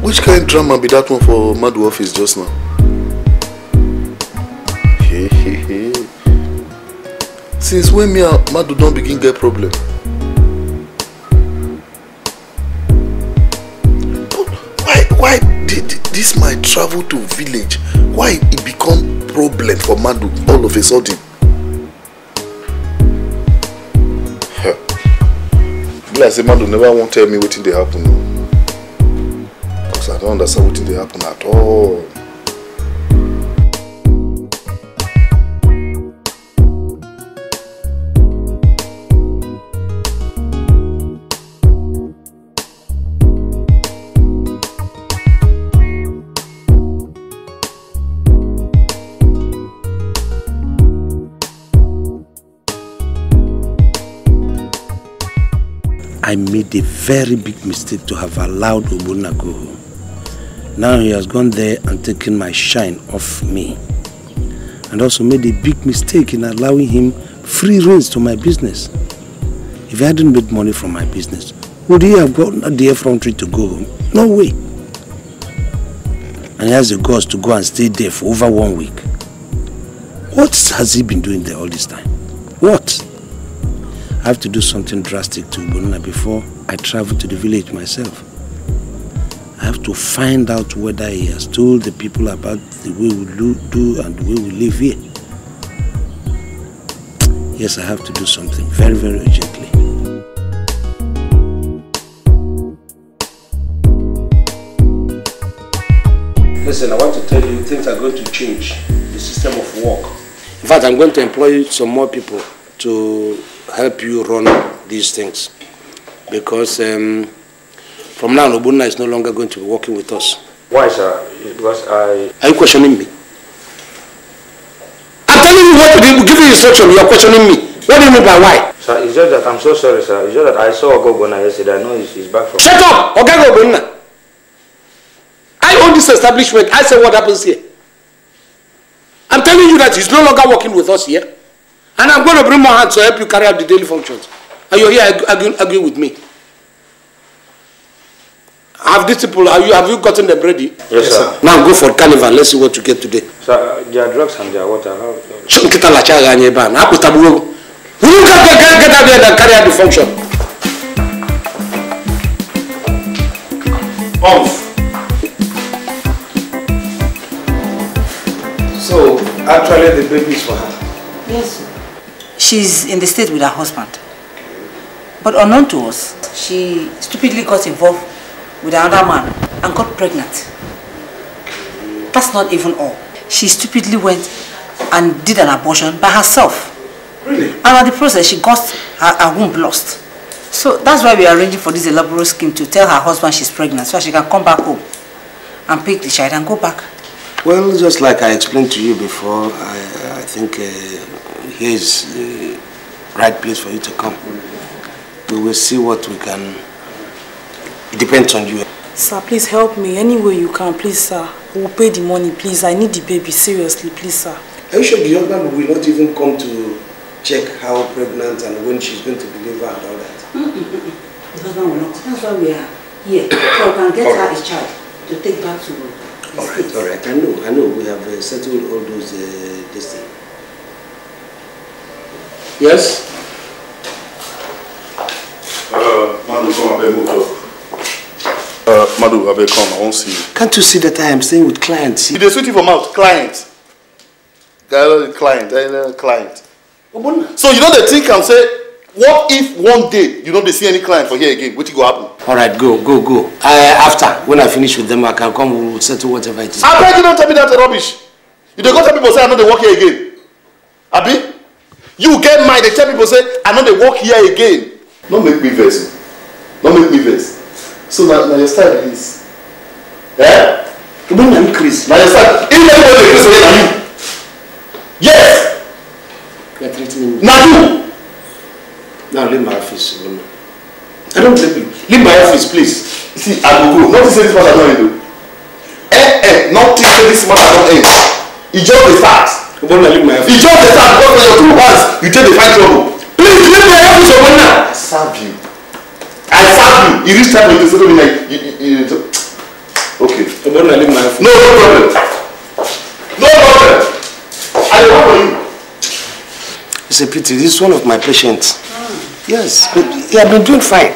Which kind of drama be that one for Madu office just now? Hey, hey, hey. Since when me and Madu don't begin get problem? Why, why did this my travel to village? Why it become problem for Madu all of a sudden? Huh. Like I say, Madu never won't tell me what they happen. I don't understand what did happen at all. I made a very big mistake to have allowed Ogbonna go home. Now he has gone there and taken my shine off me. And also made a big mistake in allowing him free reins to my business. If I hadn't made money from my business, would he have gotten the effrontery to go home? No way. And he has the guts to go and stay there for over one week. What has he been doing there all this time? What? I have to do something drastic to Ubonuna before I travel to the village myself. I have to find out whether he has told the people about the way we do and the way we live here. Yes, I have to do something very, very urgently. Listen, I want to tell you things are going to change the system of work. In fact, I'm going to employ some more people to help you run these things. Because um, from now, Ubunna is no longer going to be working with us. Why, sir? Because I... Are you questioning me? I'm telling you what to do, give you instruction, you are questioning me. What do you mean by why? Sir, it's just that I'm so sorry, sir. It's just that I saw Oga Ubunna yesterday. I know he's, he's back from... Shut up! Oga Ubunna! I own this establishment. I say what happens here. I'm telling you that he's no longer working with us here. And I'm going to bring more hands to help you carry out the daily functions. And you're here arguing, arguing with me. Have these people, have you, have you gotten them ready? Yes, yes sir. sir. Now go for carnival. Let's see what you get today. Sir, there are drugs and there are water. How... Will you get, get, get out there and carry out the function? Off. So, actually the baby is for her? Yes, sir. She's in the States with her husband. But unknown to us, she stupidly got involved with another man and got pregnant. That's not even all. She stupidly went and did an abortion by herself. Really? And at the process, she got her, her womb lost. So that's why we are arranging for this elaborate scheme to tell her husband she's pregnant so she can come back home and pick the child and go back. Well, just like I explained to you before, I, I think uh, here's the right place for you to come. We will see what we can... It depends on you. Sir, please help me any way you can, please, sir. We will pay the money, please. I need the baby, seriously, please, sir. Are you sure the husband will not even come to check how pregnant and when she's going to deliver and all that? Mm-mm. The husband will not. That's why we are here. So we can get her a child to take back to her. All right, all right. I know, I know. We have uh, settled all those uh, this thing. Yes? Uh, Madam, come and move up. Uh, Madam, have you come? I won't see you. Can't you see that I am staying with clients? It is sweet for mouth, client. Client, client, client. So you know the thing can say, what if one day you don't see any client for here again? What will happen? All right, go, go, go. I, after, when I finish with them, I can come and we'll settle whatever it is. I beg you don't tell me that rubbish. You don't go tell people say I know they work here again. Abi, you get mine. They tell people say I know they work here again. Don't make me vex. Don't make me vex. So now, now your style is. Eh? You don't increase. Now your style. If you don't increase, so now you. Yes! You are threatening me. Now you! Now leave my office. I don't blame you. Leave my office, please. See, I will go. Not to say this matter, I don't do. Eh, eh. Not to say this matter, I don't end. It's just the fact. You don't leave my office. It's just the fact. Because your two hands, you take the fight trouble. Please leave my office, or now. I serve you. I serve you. It is time for you to settle me like... You, you, you, okay. I'm going to leave my office. No, no problem. No problem. I don't want you. It's a pity. This is one of my patients. Oh. Yes, but he had been doing fine.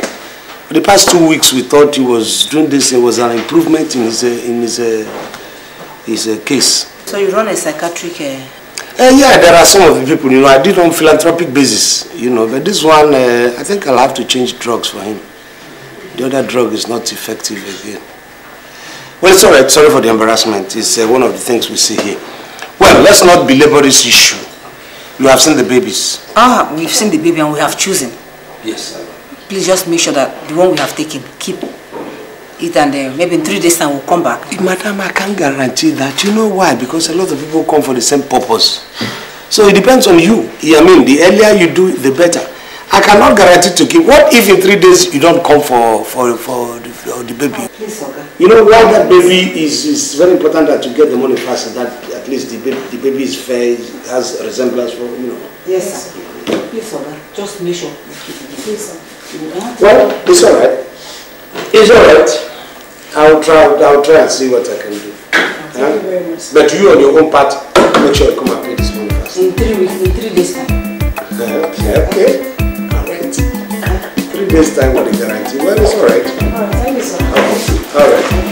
For the past two weeks, we thought he was doing this. It was an improvement in his, uh, in his, uh, his uh, case. So you run a psychiatric... Uh... Uh, yeah, there are some of the people, you know, I did on philanthropic basis, you know, but this one, uh, I think I'll have to change drugs for him. The other drug is not effective again. Well, it's all right. Sorry for the embarrassment. It's uh, one of the things we see here. Well, let's not belabor this issue. You have seen the babies. Ah, we've seen the baby and we have chosen. Yes, sir. Please just make sure that the one we have taken, keep it, and uh, maybe in three days time we'll come back. Madam, I can't guarantee that. You know why? Because a lot of people come for the same purpose. So it depends on you. I mean, the earlier you do, the better. I cannot guarantee to keep. What if in three days you don't come for for for the, for the baby? Please, okay. You know why that baby is is very important that you get the money fast. So that at least the baby the baby is fair, has a resemblance for you know. Yes, sir. Please, okay. Just make sure. Please, sir. Well, it's all right. It's all right. I'll try. I'll try and see what I can do. Thank huh? you very much. But you on your own part, make sure you come and pay this money first. In three weeks, in three days time. Okay. Okay. All right. Three days time on the guarantee. Well, it's all right. All right. Thank you, sir. Okay. All right.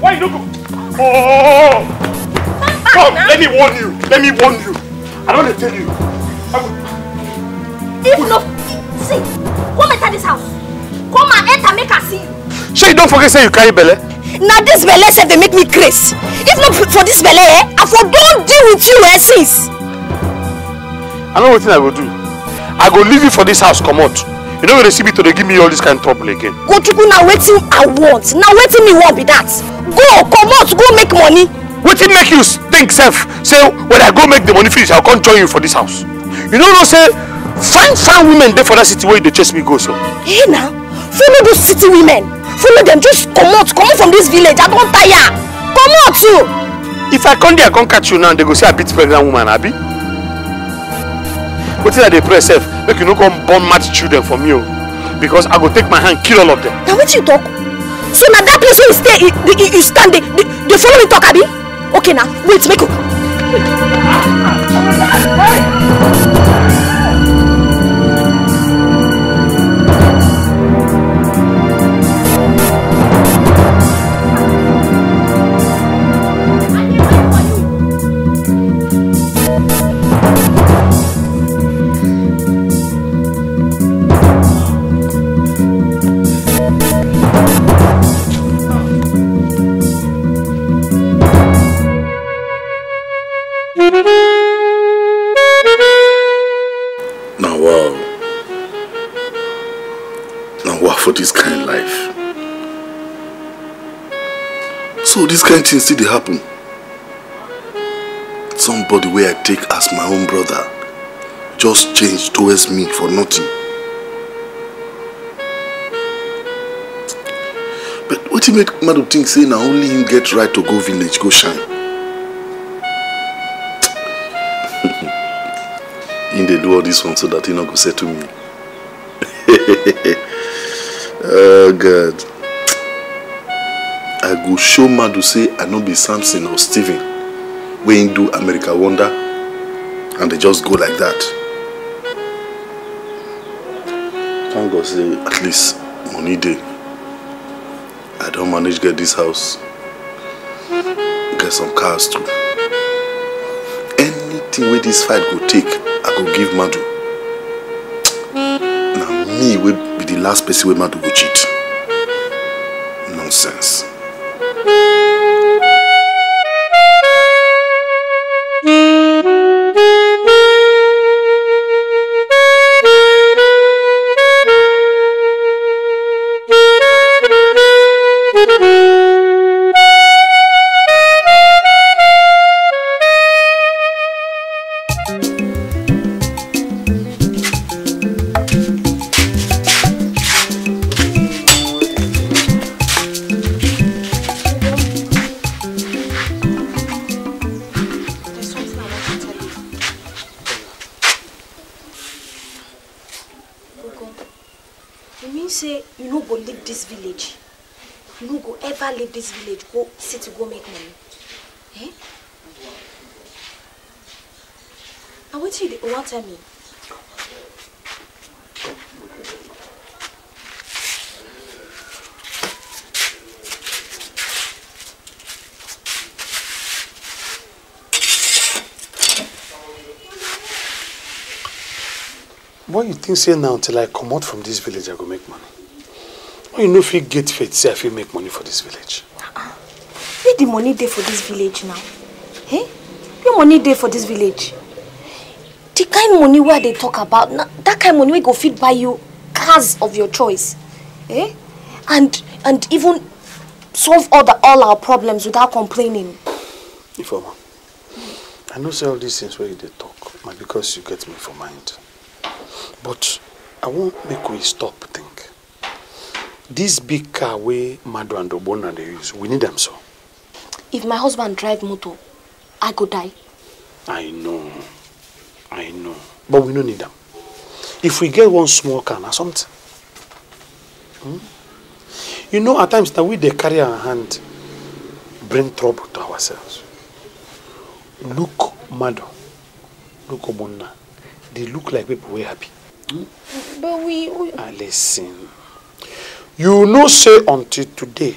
Why you don't go? Oh! Come, let me warn you. Let me warn you. I don't want to tell you. Even though, see, come enter this house. Come and enter, make her see you. Sure, you don't forget say you carry belle. Now this belle said they make me craze. If not for this belle, eh, I for don't deal with you, eh, sis. I know what thing I will do. I go leave you for this house, come out. You don't receive it to they give me all this kind of trouble again. Go Chukwu, now waiting I want. Now waiting me won't be that. Go, come out, go make money. Waiting make you think, self. Say, when I go make the money finish, I'll come join you for this house. You know what say? Find fine women there for that city where they chase me go, so. Hey now, follow those city women. Follow them, just come out. Come out from this village. I don't tire. Come out, you. If I come there, I can't catch you now, they go say I beat pregnant woman, Abby. What did I depress self? Make you no come born mad children for me, because I go take my hand, kill all of them. Now what you talk? So now that place where you stay, you, you stand, they, they follow me talk, Abi. Okay now, wait, make you. So this kind of thing still happen. Somebody where I take as my own brother just changed towards me for nothing. But what he made Madu think say now only him get right to go village, go shine. In they do all this one so that he not go say to me. Oh God. I go show Madu say I not be Samson or Stephen when he do America Wonder and they just go like that. Thank God say at least money day. I don't manage get this house. Get some cars too. Anything with this fight go take, I go give Madu. Now me will be the last person where Madu go cheat. Nonsense. This village, go sit to go make money. Eh? I want you to water me. What you think say now till I come out from this village I go make money? Why you know if you get faith, say if you make money for this village? Uh-uh. Where the money there for this village now? Hey? Where money there for this village? The kind of money where they talk about, now, that kind of money we go feed by you cars of your choice. Hey? And and even solve all, the, all our problems without complaining. Ifeoma, I know say all these things where they talk, but because you get me for mind. But I won't make we stop think. This big car where Madu and Obona they use, we need them so. If my husband drive motor, I go die. I know. I know. But we don't need them. If we get one small car or something. Hmm? You know, at times that we they carry our hand, bring trouble to ourselves. Look Madu. Look Obona. They look like people were happy. Hmm? But we... we... Ah, listen. You know, say until today,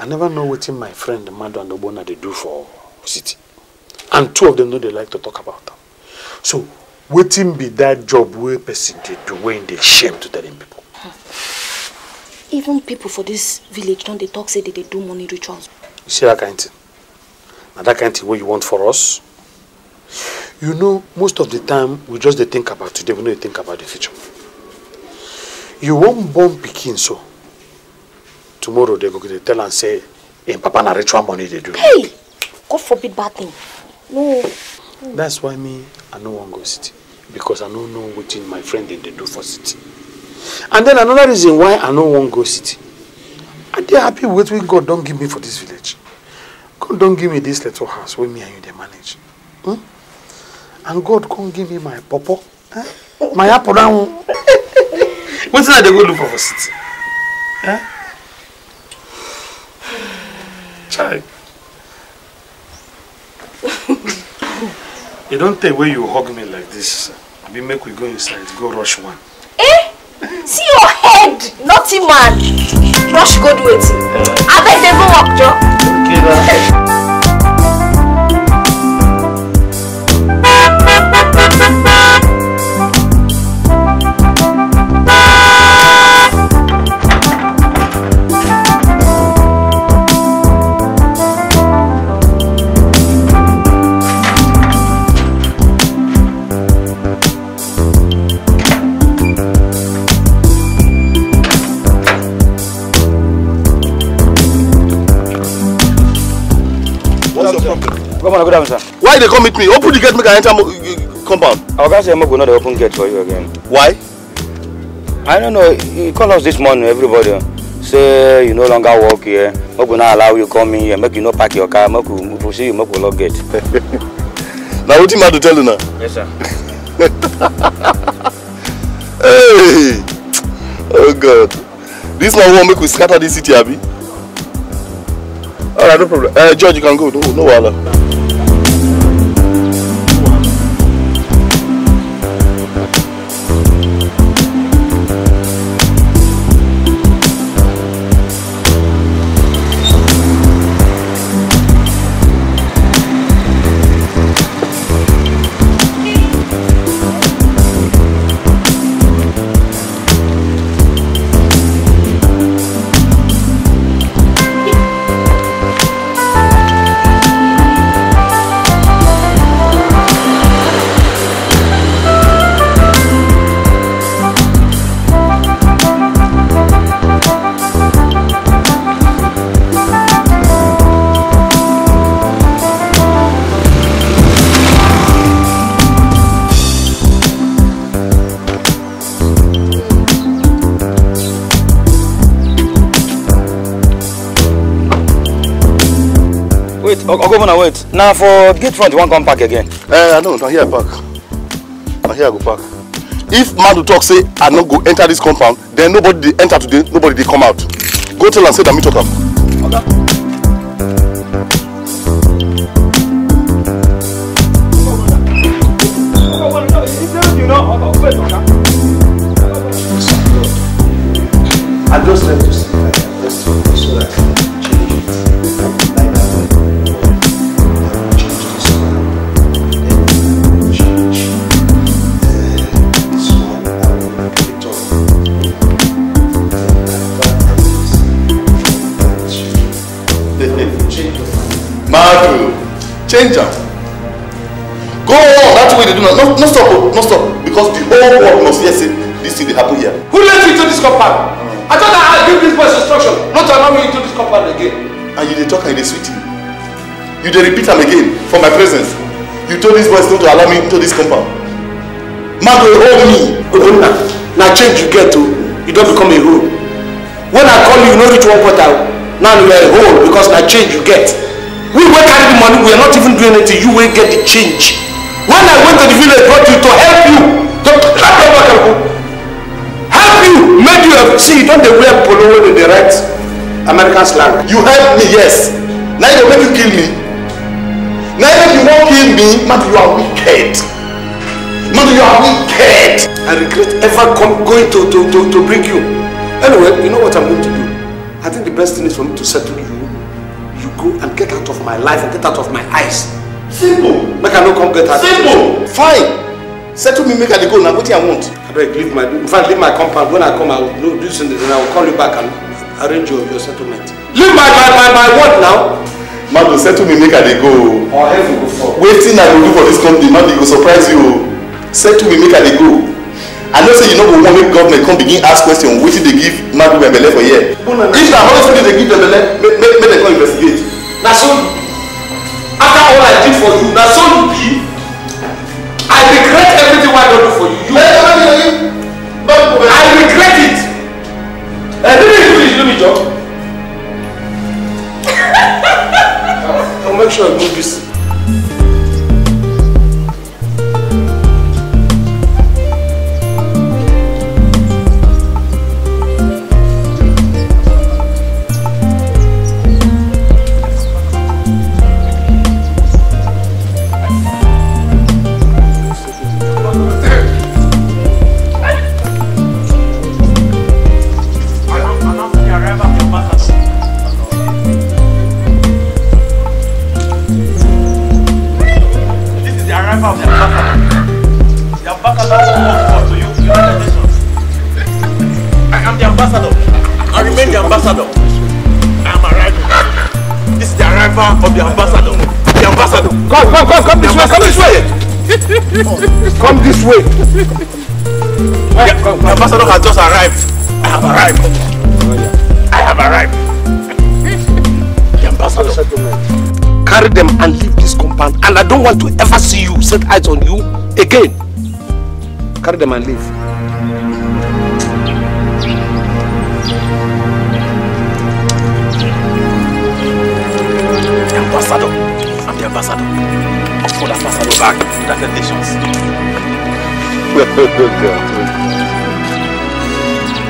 I never know what my friend Madu and Obona they do for city. And two of them know they like to talk about them. So, waiting be that job where person they do when they shame to telling people. Even people for this village don't they talk say that they do money rituals. You see that kind of thing? Now that kind of thing what you want for us. You know, most of the time we just they think about today, we don't think about the future. You won't born picking so. Tomorrow they go to tell and say, hey, Papa, na ritual money they do. Hey, God forbid bad thing. No. That's why me, I no one go city. Because I don't know what my friend they do for city. And then another reason why I no one go city. And they're happy with what God don't give me for this village. God don't give me this little house where me and you they manage. Hmm? And God can't give me my papa. Huh? My apple down. What's that they go look for for city? Huh? Child. You don't take where you hug me like this. I mean, make we go inside, go rush one. Eh? See your head, naughty man. Rush God waiting. Yeah. I bet they go walk, Joe. Okay, then. Why they come with me? Open the gate, make I enter compound. Our guys say we will not open gate for you again. Why? I don't know. He called us this morning, everybody. Say you no longer work here. We will not allow you come in here. Make you no park your car. Make we proceed. Make we lock gate. Now what you have to tell you now? Yes, sir. Hey! Oh God! This now won't make we scatter this city, Abi. All right, no problem. Uh, George, you can go. No, no wahala. Oh, oh, governor, wait. Now for gate front, you won't come back again. Eh, uh, no, not here I park. Not here I go park. If Madu talk say I not go enter this compound, then nobody they enter today, nobody they come out. Go tell and say that me talk up. Okay. Change them. Go on, that's what they do now. No, no stop, no stop. Because the whole world must hear say this thing will happen here. Who let you into this compound? Mm. I thought I had give this boy's instruction not to allow me into this compound again. And you they talk and they sweet you. You they repeat them again for my presence. You told this boy not to allow me into this compound. Man will hold me. Now change you get to. You don't become a hoe. When I call you, you know, reach one quarter. Now you are a hole because that change you get. We will carry the money, we are not even doing anything. You will get the change. When I went to the village, brought you to help you. To help you, made you have. See, you don't they wear polo in the right American slang. You helped me, yes. Now you make you kill me. Now if you won't kill me, man, you are wicked. Man, you are wicked. I regret ever come going to, to, to, to bring you. Anyway, you know what I'm going to do? I think the best thing is for me to settle you. You go and get out of my life and get out of my eyes. Simple. Make I no come get out. Simple. Fine. Settle me, make I go now. What do I want? I beg, leave my. In fact, leave my compound. When I come, I will do this and then I will call you back and arrange your, your settlement. Leave my my my my what now? Man, will settle me, make I go. Or have you go for? Waiting I will do for this company, man, they will surprise you. Settle me, make I go. I don't say you know when the government come begin ask questions, which they give Madu and Bele for here. Oh, no, no. If the honesty they give them, let them go investigate. Now, so after all I did for you, now so be I regret everything I don't do for you. You I regret it. I didn't do it, do me job. I'll make sure I do this. Come this way. Well, yeah, come, come. The ambassador has just arrived. I have arrived. Oh, yeah. I have arrived. The ambassador. Carry them and leave this compound. And I don't want to ever see you, set eyes on you again. Carry them and leave. The ambassador. I'm the ambassador. For the ambassador back to the conditions.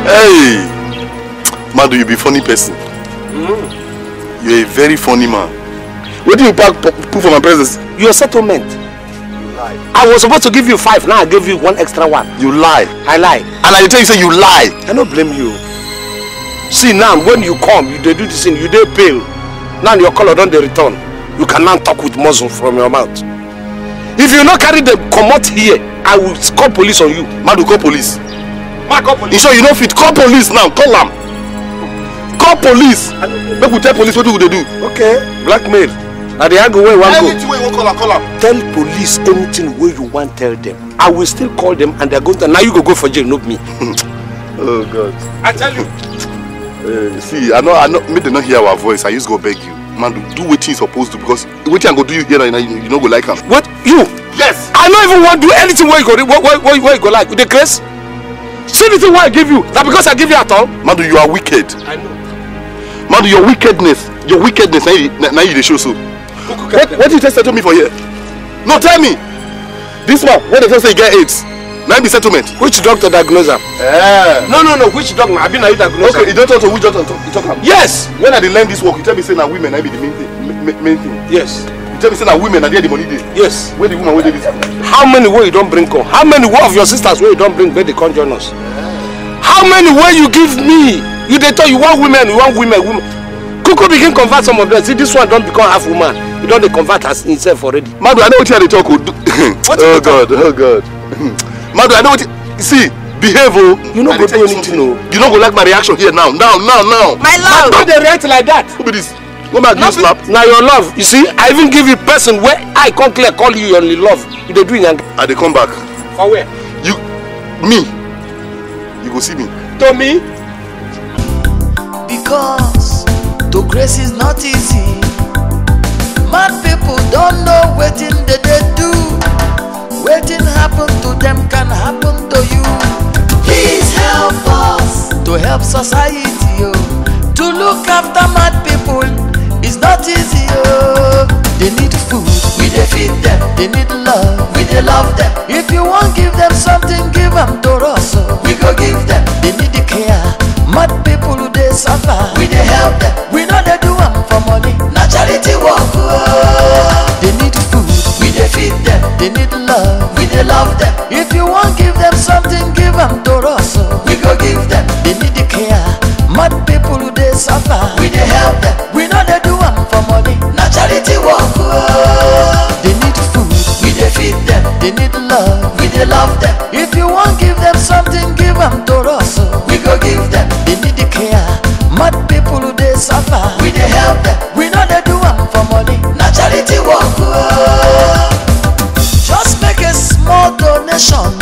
Hey! Madu, you be a funny person. Mm. You're a very funny man. What do you pack put for my presence? Your settlement. You lie. I was supposed to give you five, now I gave you one extra one. You lie. I lie. And I tell you, say you lie. I don't blame you. See now, when you come, you they do this thing, you they bail. Now your color don't they return. You cannot talk with muzzle from your mouth. If you not carry them, come out here. I will call police on you. Madu, call police. Ma, call police. You sure you don't fit? Call police now. Call them. Call police. Make we tell police what do they do. Okay. Blackmail. Now they go where one go. Call them. Call them. Tell police anything where you want. Tell them. I will still call them, and they're going to. Now you go go for jail, not me. Oh God. I tell you. Uh, see, I know. I know. Me they not hear our voice. I used to go beg you. Man, do what you're supposed to because what I'm going to do you here and you, you don't go like him. What? You? Yes. I don't even want to do anything where you go, where, where, where you go like. With the grace? See the thing where I give you. That because I give you at all? Man, you are wicked. I know. Man, your wickedness. Your wickedness. Now you, now you show so. Okay, what, what did you just settle me for here? No, tell me. This one, when they just say you get AIDS, now be settlement. Which doctor diagnosed him? Yeah. No, no, no. Which doctor? I've been a diagnosis. Okay, you don't talk to which doctor you talk about? Yes. When I did learn this work, you tell me say now women I be the main thing. Main thing. Yes. You tell me say now women I get the money day. Yes. Where the woman where they this? How many way you don't bring come? How many way of your sisters where you don't bring where they come join us? Yeah. How many way you give me? You they tell you want women, you want women, women. Kuku begin convert some of them. See this one don't become half woman. You don't they convert as himself already. Madu, I know what you are they talk. Oh God, oh God. Madu, I know what you, see, behave, oh. You don't go do anything, oh. You don't go like my reaction here now, now, now, now. My love. Madu, they react like that. Look at this. Go back, you slap. Now your love, you see, I even give you person where I come clear, call you only love. You they doing and they come back. For where? You, me. You go see me. To me? Because to grace is not easy. Mad people don't know what in the they do. Waiting happen to them can happen to you. Please help us to help society. Oh. they need love, we they love them. If you want give them something, give them to us. We go give them. They need the care. Mad people who they suffer, we they help them. We know they do them for money, not charity work. They need food, we they feed them. They need love, we they love them. If you want give them something, give them to us. We go give them. They need the care. Mad people who they suffer, we they help them. We know they do them for money, not charity work. They need food, we they feed them. They need love, we they love them. If you want give them something, give them to us. We go give them. They need the care. Mad people who they suffer, we they help them. We know they do them for money, not charity work. Just make a small donation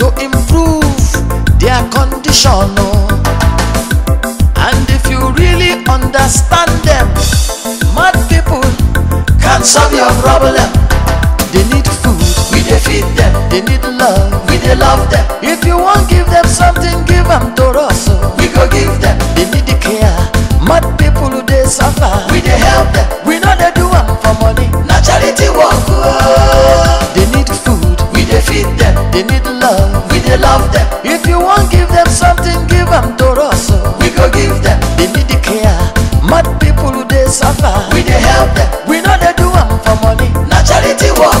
to improve their condition. And if you really understand them, mad people can solve your problem. They need food, we they feed them. They need love, we they love them. If you want give them something, give them to us. We go give them. They need the care. Mad people who they suffer, we they help them. We know they do them for money, not charity work. They need food, we they feed them. They need love, we they love them. If you want give them something, give them to us. We go give them. They need the care. Mad people who they suffer, we they help them. We know they do them for money, not charity work.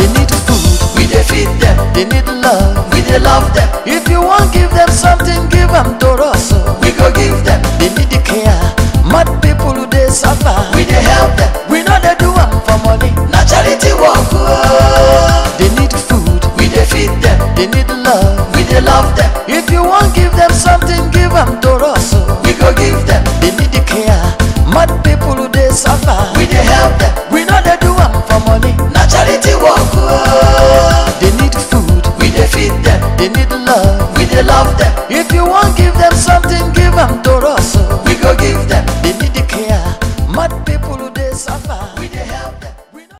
They need food, we they feed them. They need love, we they love them. If you want give them something, give them to us. We go give them. They need the care. Mad people who they suffer, we